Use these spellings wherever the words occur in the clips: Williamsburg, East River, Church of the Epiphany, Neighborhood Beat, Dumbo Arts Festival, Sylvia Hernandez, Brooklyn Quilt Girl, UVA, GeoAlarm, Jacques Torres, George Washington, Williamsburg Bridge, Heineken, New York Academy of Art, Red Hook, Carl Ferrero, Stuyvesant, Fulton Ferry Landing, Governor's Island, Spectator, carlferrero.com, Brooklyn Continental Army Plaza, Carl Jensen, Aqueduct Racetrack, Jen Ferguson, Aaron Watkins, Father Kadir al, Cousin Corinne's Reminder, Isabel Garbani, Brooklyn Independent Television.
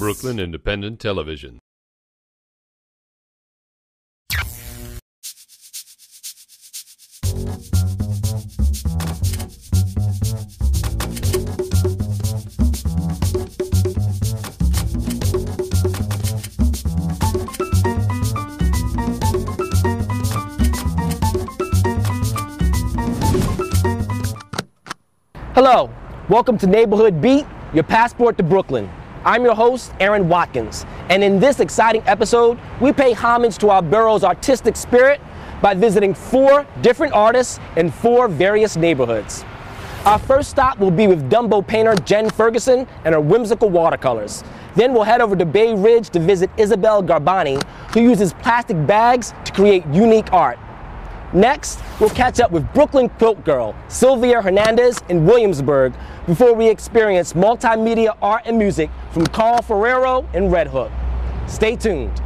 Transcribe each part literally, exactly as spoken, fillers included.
Brooklyn Independent Television. Hello, welcome to Neighborhood Beat, your passport to Brooklyn. I'm your host, Aaron Watkins, and in this exciting episode, we pay homage to our borough's artistic spirit by visiting four different artists in four various neighborhoods. Our first stop will be with Dumbo painter Jen Ferguson and her whimsical watercolors. Then we'll head over to Bay Ridge to visit Isabel Garbani, who uses plastic bags to create unique art. Next, we'll catch up with Brooklyn Quilt Girl, Sylvia Hernandez in Williamsburg, before we experience multimedia art and music from Carl Ferrero in Red Hook. Stay tuned.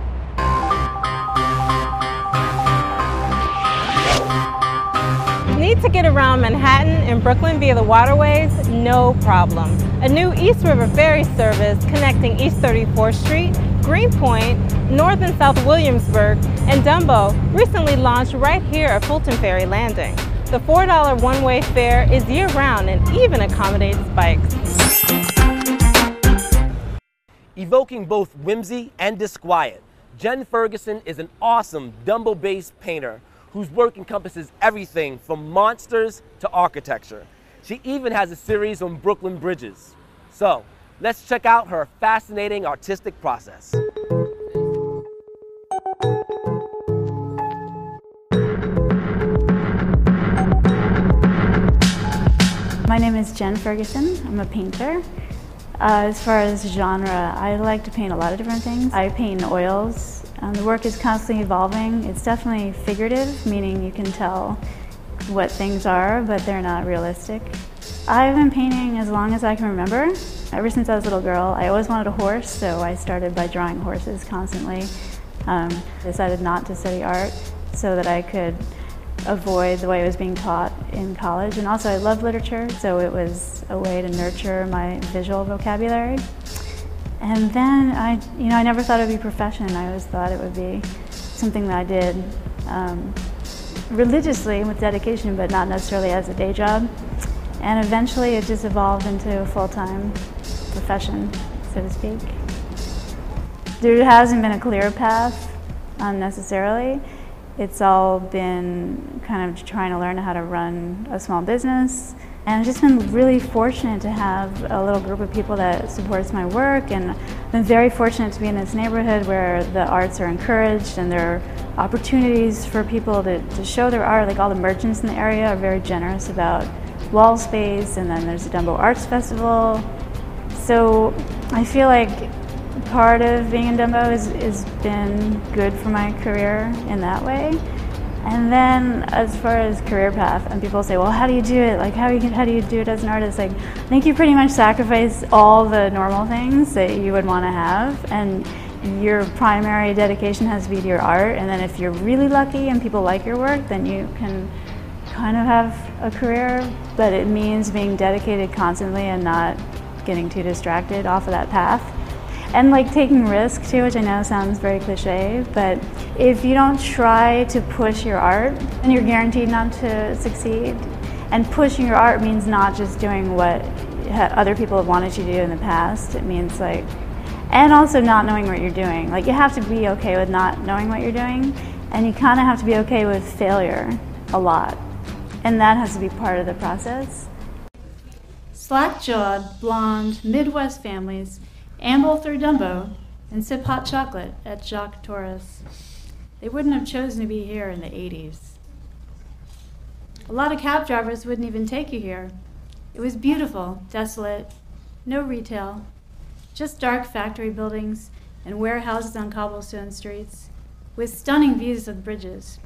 You need to get around Manhattan and Brooklyn via the waterways? No problem. A new East River ferry service connecting East thirty-fourth Street, Greenpoint, North and South Williamsburg, and Dumbo recently launched right here at Fulton Ferry Landing. The four dollar one-way fare is year-round and even accommodates bikes. Evoking both whimsy and disquiet, Jen Ferguson is an awesome Dumbo-based painter whose work encompasses everything from monsters to architecture. She even has a series on Brooklyn bridges. So, let's check out her fascinating artistic process. My name is Jen Ferguson. I'm a painter. Uh, as far as genre, I like to paint a lot of different things. I paint oils. Um, the work is constantly evolving. It's definitely figurative, meaning you can tell what things are, but they're not realistic. I've been painting as long as I can remember. Ever since I was a little girl, I always wanted a horse, so I started by drawing horses constantly. Um, I decided not to study art so that I could avoid the way it was being taught in college. And also I love literature, so it was a way to nurture my visual vocabulary. And then I, you know, I never thought it would be a profession. I always thought it would be something that I did um, religiously with dedication, but not necessarily as a day job. And eventually it just evolved into a full-time profession, so to speak. There hasn't been a clear path um, necessarily. It's all been kind of trying to learn how to run a small business. And I've just been really fortunate to have a little group of people that supports my work. And I've been very fortunate to be in this neighborhood where the arts are encouraged and there are opportunities for people to, to show their art. Like all the merchants in the area are very generous about wall space, and then there's the Dumbo Arts Festival. So I feel like part of being in Dumbo has is, is been good for my career in that way. And then as far as career path, and people say, well, how do you do it? Like, how, you, how do you do it as an artist? Like, I think you pretty much sacrifice all the normal things that you would want to have, and your primary dedication has to be to your art. And then if you're really lucky and people like your work, then you can kind of have a career, but it means being dedicated constantly and not getting too distracted off of that path. And like taking risk too, which I know sounds very cliche, but if you don't try to push your art, then you're guaranteed not to succeed. And pushing your art means not just doing what other people have wanted you to do in the past. It means like, and also not knowing what you're doing. Like you have to be okay with not knowing what you're doing, and you kind of have to be okay with failure a lot. And that has to be part of the process. Slack-jawed, blonde, Midwest families amble through Dumbo and sip hot chocolate at Jacques Torres. They wouldn't have chosen to be here in the eighties. A lot of cab drivers wouldn't even take you here. It was beautiful, desolate, no retail, just dark factory buildings and warehouses on cobblestone streets with stunning views of the bridges.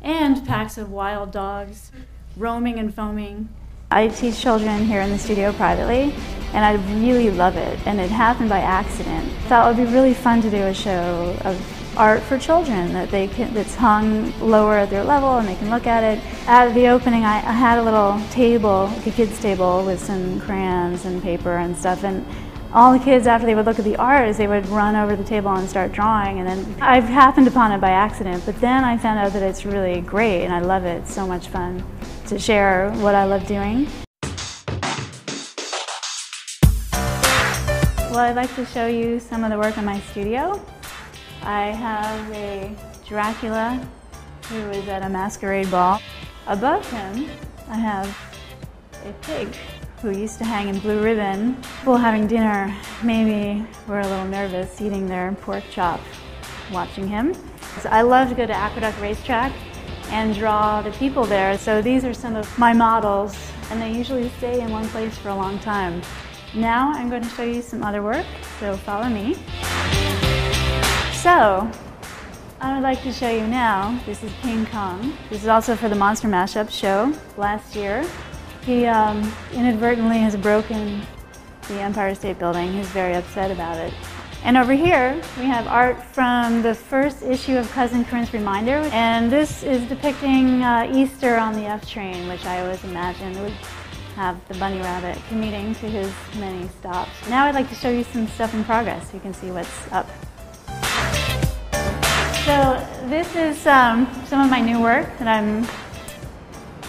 And packs of wild dogs, roaming and foaming. I teach children here in the studio privately, and I really love it, and it happened by accident. I thought it would be really fun to do a show of art for children that they can, that's hung lower at their level and they can look at it. At the opening, I, I had a little table, like a kid's table, with some crayons and paper and stuff, and all the kids, after they would look at the art, they would run over to the table and start drawing. And then I've happened upon it by accident, but then I found out that it's really great and I love it. It's so much fun to share what I love doing. Well, I'd like to show you some of the work in my studio. I have a Dracula who is at a masquerade ball. Above him, I have a pig who used to hang in blue ribbon. People having dinner maybe were a little nervous eating their pork chop watching him. So I love to go to Aqueduct Racetrack and draw the people there. So these are some of my models, and they usually stay in one place for a long time. Now I'm going to show you some other work, so follow me. So, I would like to show you now, this is King Kong. This is also for the Monster Mashup show last year. He um, inadvertently has broken the Empire State Building. He's very upset about it. And over here, we have art from the first issue of Cousin Corinne's Reminder. And this is depicting uh, Easter on the F train, which I always imagined would have the bunny rabbit commuting to his many stops. Now I'd like to show you some stuff in progress so you can see what's up. So this is um, some of my new work that I'm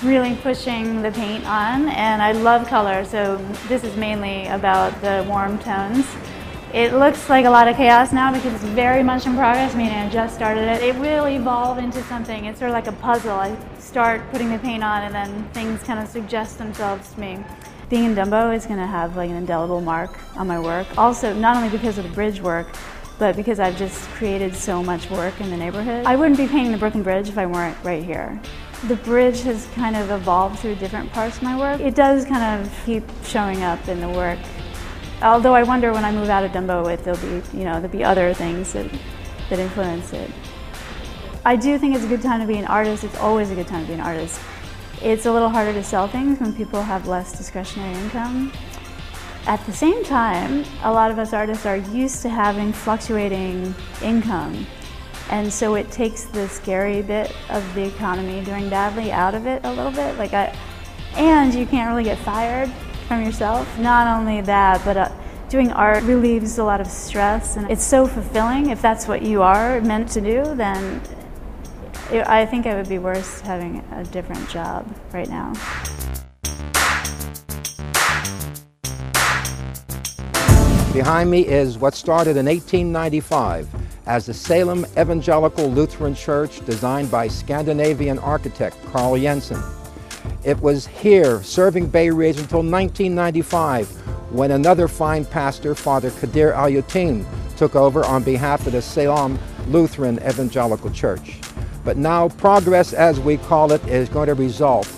really pushing the paint on, and I love color, so this is mainly about the warm tones. It looks like a lot of chaos now because it's very much in progress, meaning I just started it. It will evolve into something. It's sort of like a puzzle. I start putting the paint on and then things kind of suggest themselves to me. Being in Dumbo is going to have like an indelible mark on my work. Also, not only because of the bridge work, but because I've just created so much work in the neighborhood. I wouldn't be painting the Brooklyn Bridge if I weren't right here. The bridge has kind of evolved through different parts of my work. It does kind of keep showing up in the work. Although I wonder when I move out of Dumbo, it, there'll be, you know, there'll be other things that, that influence it. I do think it's a good time to be an artist. It's always a good time to be an artist. It's a little harder to sell things when people have less discretionary income. At the same time, a lot of us artists are used to having fluctuating income. And so it takes the scary bit of the economy doing badly out of it a little bit. Like I, and you can't really get fired from yourself. Not only that, but uh, doing art relieves a lot of stress, and it's so fulfilling. If that's what you are meant to do, then it, I think it would be worse having a different job right now. Behind me is what started in eighteen ninety-five as the Salem Evangelical Lutheran Church, designed by Scandinavian architect Carl Jensen. It was here serving Bay Ridge until nineteen ninety-five, when another fine pastor, Father Kadir al, took over on behalf of the Salem Lutheran Evangelical Church. But now progress, as we call it, is going to result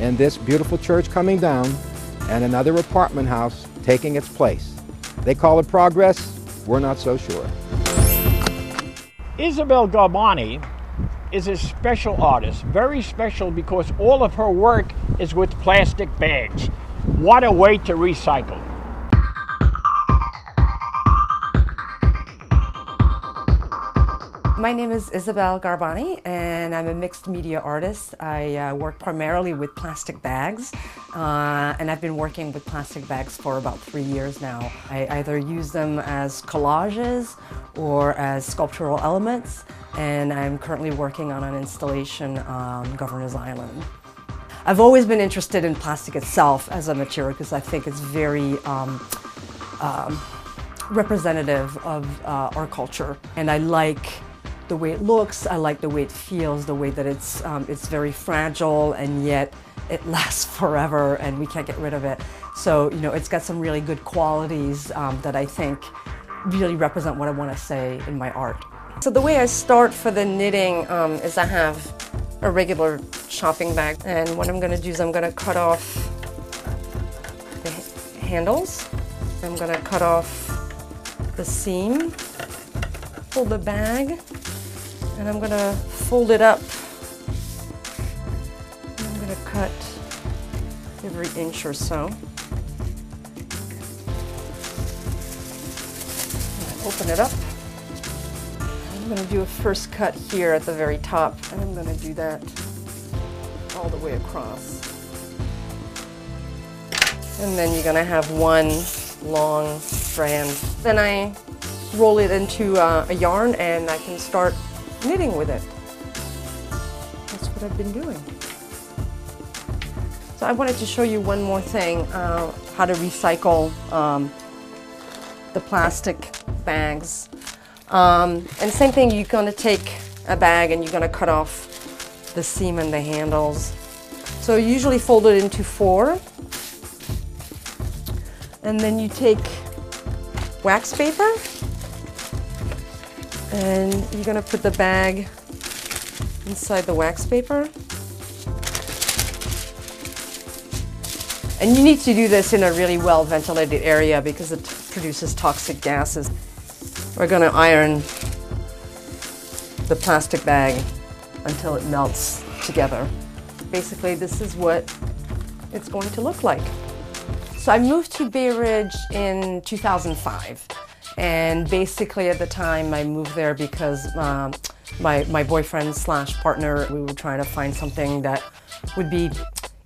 in this beautiful church coming down and another apartment house taking its place. They call it progress. We're not so sure. Isabel Garbani is a special artist, very special, because all of her work is with plastic bags. What a way to recycle. My name is Isabel Garbani, and I'm a mixed media artist. I uh, work primarily with plastic bags, uh, and I've been working with plastic bags for about three years now. I either use them as collages or as sculptural elements, and I'm currently working on an installation on Governor's Island. I've always been interested in plastic itself as a material because I think it's very um, um, representative of uh, our culture, and I like the way it looks, I like the way it feels, the way that it's, um, it's very fragile, and yet it lasts forever and we can't get rid of it. So, you know, it's got some really good qualities um, that I think really represent what I want to say in my art. So the way I start for the knitting um, is I have a regular shopping bag, and what I'm going to do is I'm going to cut off the handles. I'm going to cut off the seam, pull the bag, and I'm going to fold it up. I'm going to cut every inch or so. Open it up. I'm going to do a first cut here at the very top, and I'm going to do that all the way across. And then you're going to have one long strand. Then I roll it into uh, a yarn and I can start knitting with it. That's what I've been doing. So I wanted to show you one more thing, uh, how to recycle um, the plastic bags. Um, and same thing, you're going to take a bag and you're going to cut off the seam and the handles. So you usually fold it into four. And then you take wax paper and you're going to put the bag inside the wax paper. And you need to do this in a really well ventilated area because it produces toxic gases. We're going to iron the plastic bag until it melts together. Basically, this is what it's going to look like. So I moved to Bay Ridge in two thousand five. And basically at the time I moved there because uh, my, my boyfriend slash partner, we were trying to find something that would be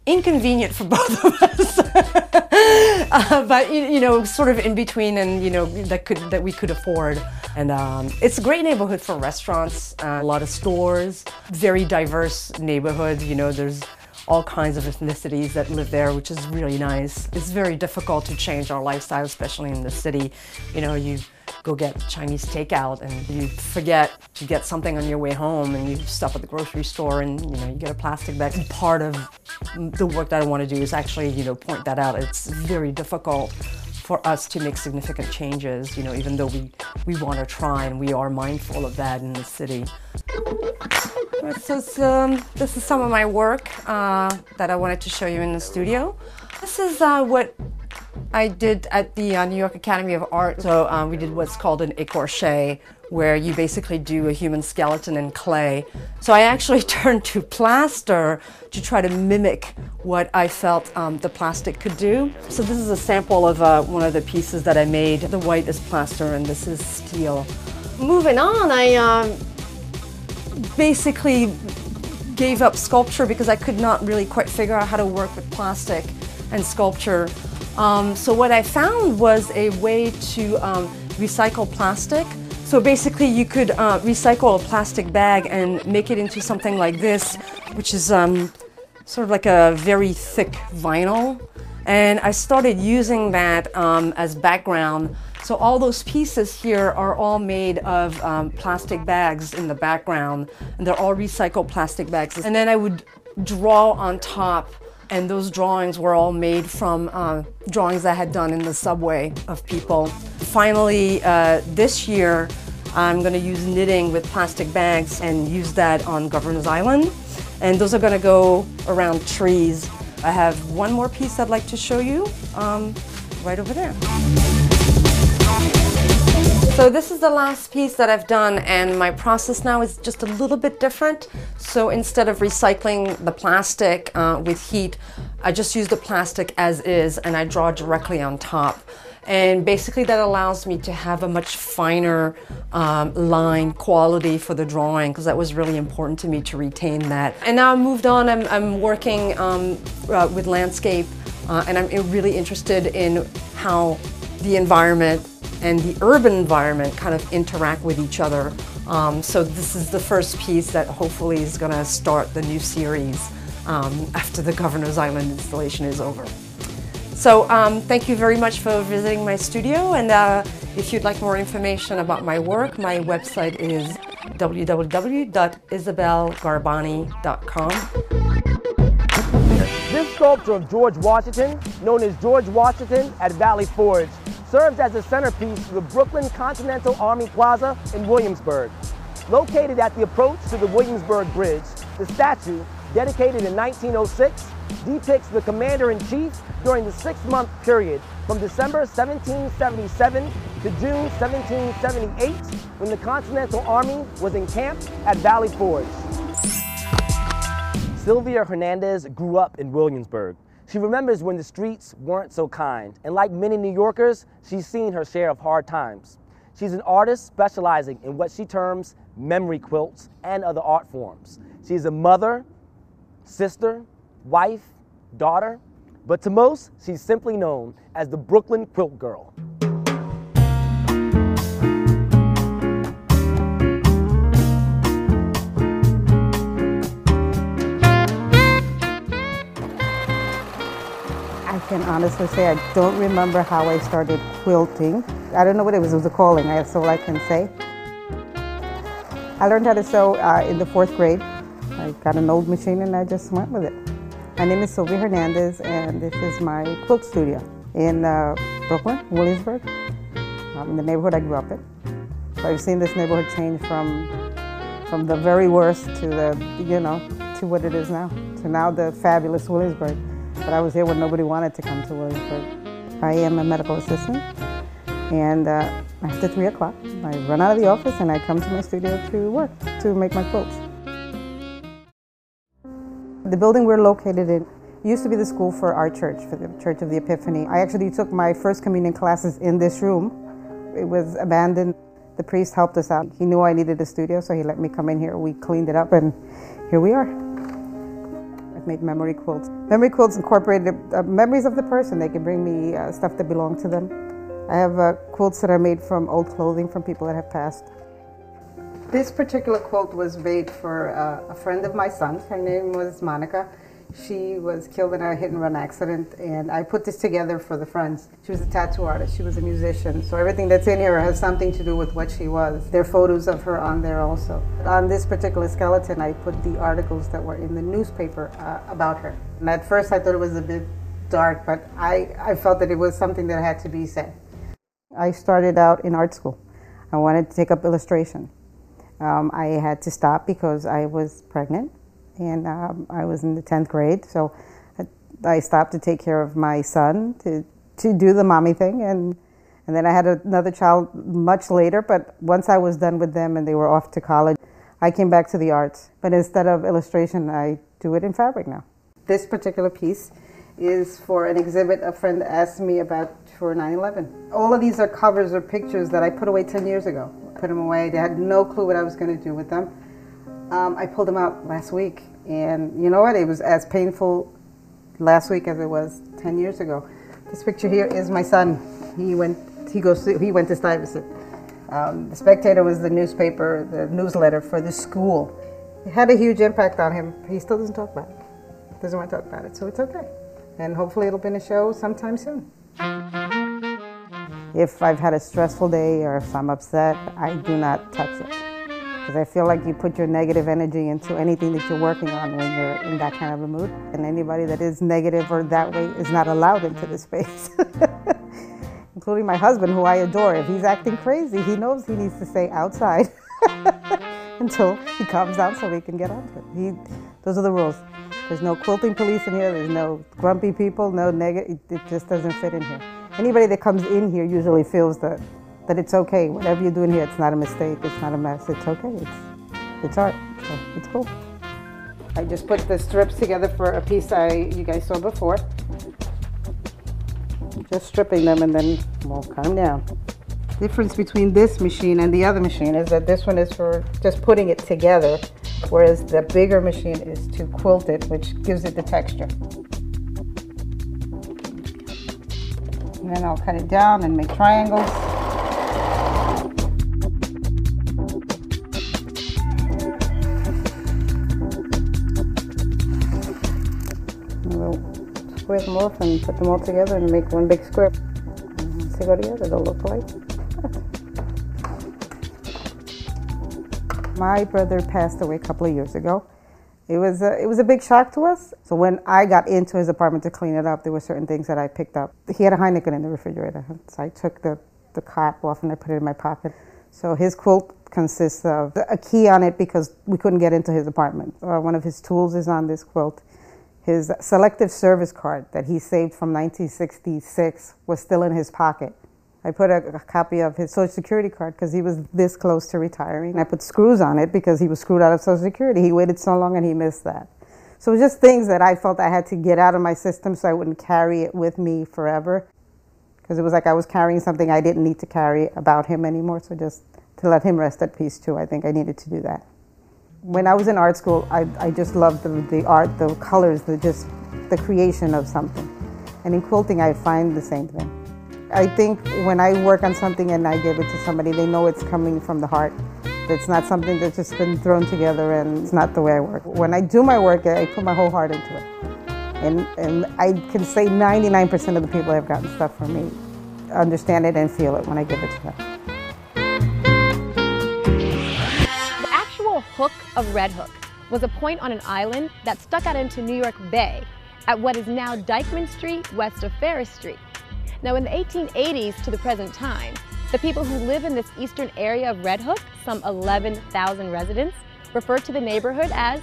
inconvenient for both of us, uh, but you, you know, sort of in between, and you know, that could that we could afford. And um, it's a great neighborhood for restaurants, uh, a lot of stores, very diverse neighborhood. You know, there's all kinds of ethnicities that live there, which is really nice. It's very difficult to change our lifestyle, especially in the city. You know, you go get Chinese takeout and you forget to get something on your way home and you stop at the grocery store and you know you get a plastic bag. And part of the work that I want to do is actually you know point that out. It's very difficult for us to make significant changes, you know, even though we, we want to try and we are mindful of that in the city. Right, so it's, um, this is some of my work uh, that I wanted to show you in the studio. This is uh, what I did at the uh, New York Academy of Art. So uh, we did what's called an écorché, where you basically do a human skeleton in clay. So I actually turned to plaster to try to mimic what I felt um, the plastic could do. So this is a sample of uh, one of the pieces that I made. The white is plaster and this is steel. Moving on, I um, basically gave up sculpture because I could not really quite figure out how to work with plastic and sculpture. Um, so what I found was a way to um, recycle plastic. So basically you could uh, recycle a plastic bag and make it into something like this, which is um, sort of like a very thick vinyl. And I started using that um, as background. So all those pieces here are all made of um, plastic bags in the background, and they're all recycled plastic bags. And then I would draw on top. And those drawings were all made from uh, drawings I had done in the subway of people. Finally, uh, this year, I'm gonna use knitting with plastic bags and use that on Governor's Island. And those are gonna go around trees. I have one more piece I'd like to show you, um, right over there. So this is the last piece that I've done, and my process now is just a little bit different. So instead of recycling the plastic uh, with heat, I just use the plastic as is and I draw directly on top. And basically that allows me to have a much finer um, line quality for the drawing, because that was really important to me to retain that. And now I've moved on, I'm, I'm working um, uh, with landscape uh, and I'm really interested in how the environment and the urban environment kind of interact with each other. Um, so this is the first piece that hopefully is gonna start the new series um, after the Governor's Island installation is over. So um, thank you very much for visiting my studio, and uh, if you'd like more information about my work, my website is w w w dot isabel garbani dot com. This sculpture of George Washington, known as George Washington at Valley Forge, serves as a centerpiece for the Brooklyn Continental Army Plaza in Williamsburg. Located at the approach to the Williamsburg Bridge, the statue, dedicated in nineteen oh six, depicts the Commander-in-Chief during the six-month period from December seventeen seventy-seven to June seventeen seventy-eight, when the Continental Army was encamped at Valley Forge. Sylvia Hernandez grew up in Williamsburg. She remembers when the streets weren't so kind, and like many New Yorkers, she's seen her share of hard times. She's an artist specializing in what she terms memory quilts and other art forms. She's a mother, sister, wife, daughter, but to most, she's simply known as the Brooklyn Quilt Girl. honestly say I don't remember how I started quilting. I don't know what it was, it was a calling, that's all I can say. I learned how to sew uh, in the fourth grade. I got an old machine and I just went with it. My name is Sylvia Hernandez and this is my quilt studio in uh, Brooklyn, Williamsburg, um, in the neighborhood I grew up in. So I've seen this neighborhood change from, from the very worst to the, you know, to what it is now, to now the fabulous Williamsburg. But I was here when nobody wanted to come to Williamsburg. I am a medical assistant, and uh, after three o'clock, I run out of the office and I come to my studio to work, to make my quilts. The building we're located in used to be the school for our church, for the Church of the Epiphany. I actually took my first communion classes in this room. It was abandoned. The priest helped us out. He knew I needed a studio, so he let me come in here. We cleaned it up, and here we are. I've made memory quilts. Memory quilts incorporate uh, memories of the person. They can bring me uh, stuff that belonged to them. I have uh, quilts that are made from old clothing from people that have passed. This particular quilt was made for uh, a friend of my son's. Her name was Monica. She was killed in a hit-and-run accident, and I put this together for the friends. She was a tattoo artist. She was a musician. So everything that's in here has something to do with what she was. There are photos of her on there also. On this particular skeleton, I put the articles that were in the newspaper uh, about her. And at first, I thought it was a bit dark, but I, I felt that it was something that had to be said. I started out in art school. I wanted to take up illustration. Um, I had to stop because I was pregnant, and um, I was in the tenth grade, so I, I stopped to take care of my son, to, to do the mommy thing, and, and then I had another child much later, but once I was done with them and they were off to college, I came back to the arts. But instead of illustration, I do it in fabric now. This particular piece is for an exhibit a friend asked me about for nine eleven. All of these are covers or pictures that I put away ten years ago. I put them away. They had no clue what I was going to do with them. Um, I pulled them out last week, and you know what? It was as painful last week as it was ten years ago. This picture here is my son. He went. He goes. To, he went to Stuyvesant. Um, the Spectator was the newspaper, the newsletter for the school. It had a huge impact on him. He still doesn't talk about it. Doesn't want to talk about it. So it's okay. And hopefully it'll be in a show sometime soon. If I've had a stressful day or if I'm upset, I do not touch it. Because I feel like you put your negative energy into anything that you're working on when you're in that kind of a mood. And anybody that is negative or that way is not allowed into the space. Including my husband, who I adore. If he's acting crazy, he knows he needs to stay outside until he calms down so we can get on to it. He, those are the rules. There's no quilting police in here, there's no grumpy people, no negative, it, it just doesn't fit in here. Anybody that comes in here usually feels that, that it's okay. Whatever you do in here, it's not a mistake, it's not a mess, it's okay, it's, it's art, so it's cool. I just put the strips together for a piece I you guys saw before. Just stripping them and then we'll calm down. The difference between this machine and the other machine is that this one is for just putting it together, whereas the bigger machine is to quilt it, which gives it the texture. And then I'll cut it down and make triangles. And we'll square them off and put them all together and make one big square. And once they go together, they'll look like. My brother passed away a couple of years ago. It was, a, it was a big shock to us. So when I got into his apartment to clean it up, there were certain things that I picked up. He had a Heineken in the refrigerator, so I took the, the cap off and I put it in my pocket. So his quilt consists of a key on it because we couldn't get into his apartment. Uh, one of his tools is on this quilt. His selective service card that he saved from nineteen sixty-six was still in his pocket. I put a, a copy of his Social Security card because he was this close to retiring. I put screws on it because he was screwed out of Social Security. He waited so long and he missed that. So it was just things that I felt I had to get out of my system so I wouldn't carry it with me forever. Because it was like I was carrying something I didn't need to carry about him anymore. So just to let him rest at peace too, I think I needed to do that. When I was in art school, I, I just loved the, the art, the colors, the just the creation of something. And in quilting, I find the same thing. I think when I work on something and I give it to somebody, they know it's coming from the heart. It's not something that's just been thrown together and it's not the way I work. When I do my work, I put my whole heart into it. And, and I can say ninety-nine percent of the people have gotten stuff from me understand it and feel it when I give it to them. The actual hook of Red Hook was a point on an island that stuck out into New York Bay at what is now Dyckman Street, west of Ferris Street. Now in the eighteen eighties to the present time, the people who live in this eastern area of Red Hook, some eleven thousand residents, refer to the neighborhood as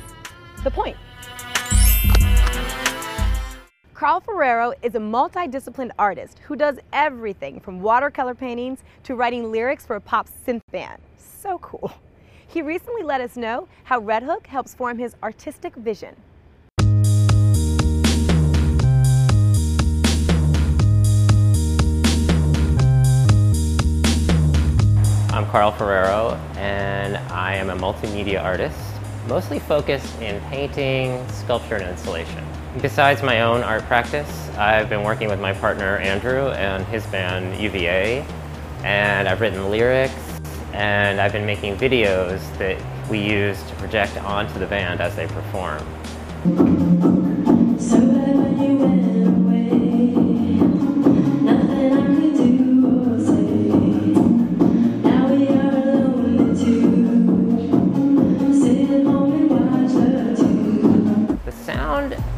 the Point. Carl Ferrero is a multidisciplined artist who does everything from watercolor paintings to writing lyrics for a pop synth band. So cool. He recently let us know how Red Hook helps form his artistic vision. I'm Carl Ferrero and I am a multimedia artist, mostly focused in painting, sculpture, and installation. Besides my own art practice, I've been working with my partner Andrew and his band U V A, and I've written lyrics, and I've been making videos that we use to project onto the band as they perform.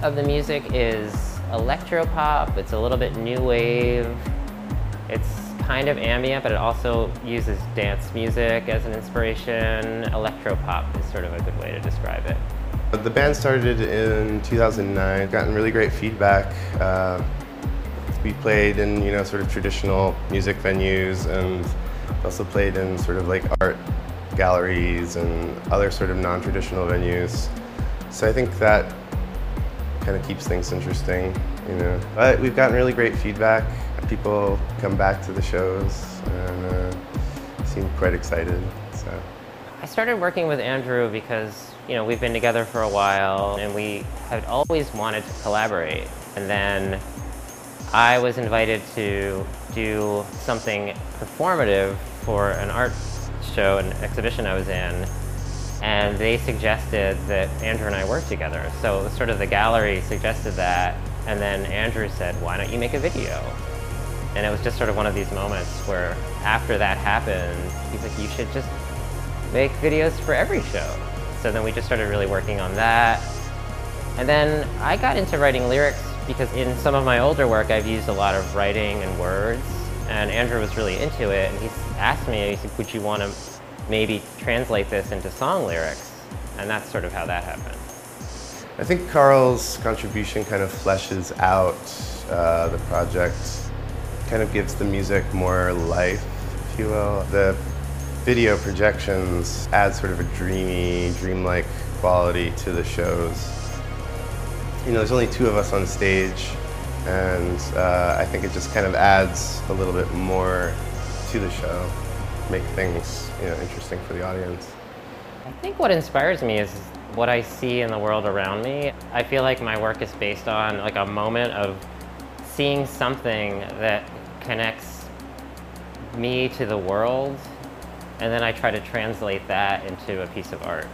Of the music is electropop. It's a little bit new wave. It's kind of ambient, but it also uses dance music as an inspiration. Electropop is sort of a good way to describe it. The band started in two thousand nine. Gotten really great feedback. Uh, we played in you know sort of traditional music venues, and also played in sort of like art galleries and other sort of non-traditional venues. So I think that kind of keeps things interesting, you know. But we've gotten really great feedback. People come back to the shows and uh, seem quite excited. So I started working with Andrew because you know we've been together for a while and we had always wanted to collaborate. And then I was invited to do something performative for an art show, an exhibition I was in. And they suggested that Andrew and I work together. So it was sort of the gallery suggested that, and then Andrew said, why don't you make a video? And it was just sort of one of these moments where after that happened, he's like, you should just make videos for every show. So then we just started really working on that. And then I got into writing lyrics because in some of my older work, I've used a lot of writing and words, and Andrew was really into it. And he asked me, he said, would you want to maybe translate this into song lyrics, and that's sort of how that happened. I think Carl's contribution kind of fleshes out uh, the project, kind of gives the music more life, if you will. The video projections add sort of a dreamy, dreamlike quality to the shows. You know, there's only two of us on stage, and uh, I think it just kind of adds a little bit more to the show. Make things you know, interesting for the audience. I think what inspires me is what I see in the world around me. I feel like my work is based on like a moment of seeing something that connects me to the world, and then I try to translate that into a piece of art.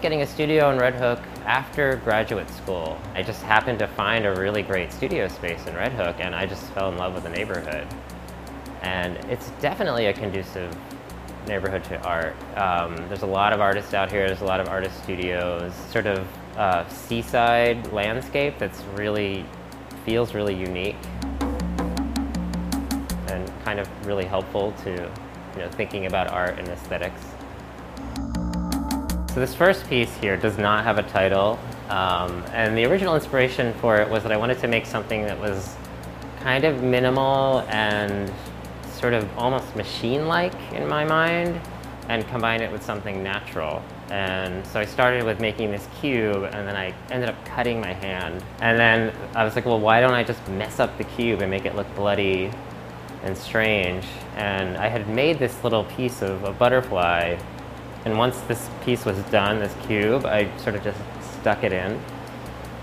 Getting a studio in Red Hook after graduate school. I just happened to find a really great studio space in Red Hook, and I just fell in love with the neighborhood. And it's definitely a conducive neighborhood to art. Um, there's a lot of artists out here, there's a lot of artist studios, sort of uh, seaside landscape that's really, feels really unique and kind of really helpful to you know, thinking about art and aesthetics. So this first piece here does not have a title, um, and the original inspiration for it was that I wanted to make something that was kind of minimal and sort of almost machine-like in my mind, and combine it with something natural. And so I started with making this cube, and then I ended up cutting my hand. And then I was like, well, why don't I just mess up the cube and make it look bloody and strange? And I had made this little piece of a butterfly. And once this piece was done, this cube, I sort of just stuck it in.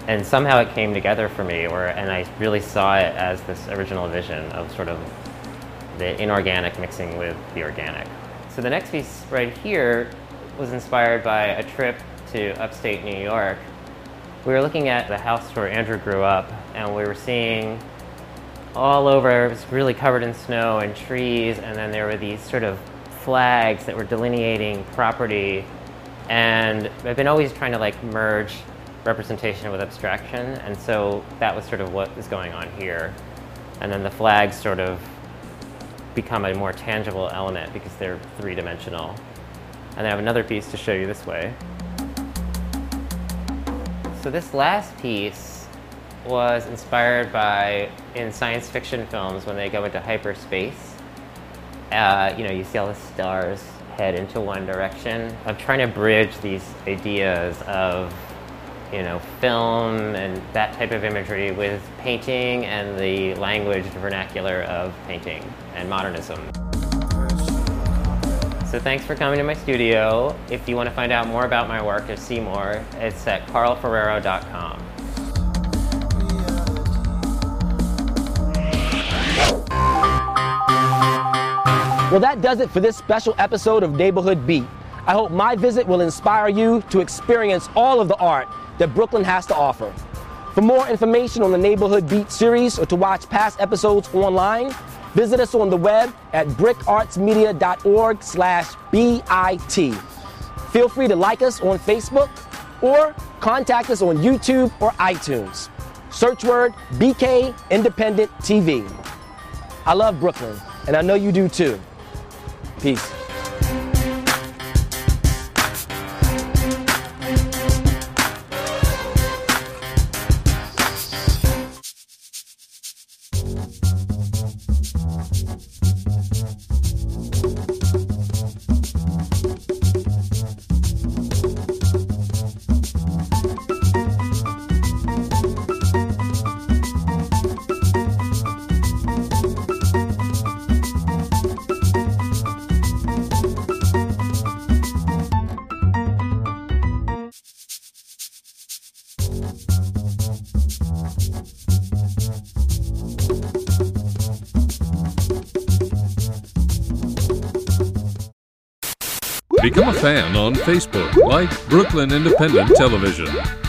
And somehow it came together for me, or, and I really saw it as this original vision of sort of the inorganic mixing with the organic. So the next piece right here was inspired by a trip to upstate New York. We were looking at the house where Andrew grew up, and we were seeing all over, it was really covered in snow and trees, and then there were these sort of flags that were delineating property. And I've been always trying to like merge representation with abstraction, and so that was sort of what was going on here. And then the flags sort of become a more tangible element because they're three-dimensional. And then I have another piece to show you this way. So this last piece was inspired by, in science fiction films, when they go into hyperspace, uh, you know, you see all the stars head into one direction. I'm trying to bridge these ideas of, you know, film and that type of imagery with painting and the language, the vernacular of painting and modernism. So thanks for coming to my studio. If you want to find out more about my work or see more, it's at carl ferrero dot com. Well, that does it for this special episode of Neighborhood Beat. I hope my visit will inspire you to experience all of the art that Brooklyn has to offer. For more information on the Neighborhood Beat series or to watch past episodes online, visit us on the web at brick arts media dot org slash B I T. Feel free to like us on Facebook or contact us on YouTube or iTunes. Search word B K Independent T V. I love Brooklyn, and I know you do too. Peace. Become a fan on Facebook, like Brooklyn Independent Television.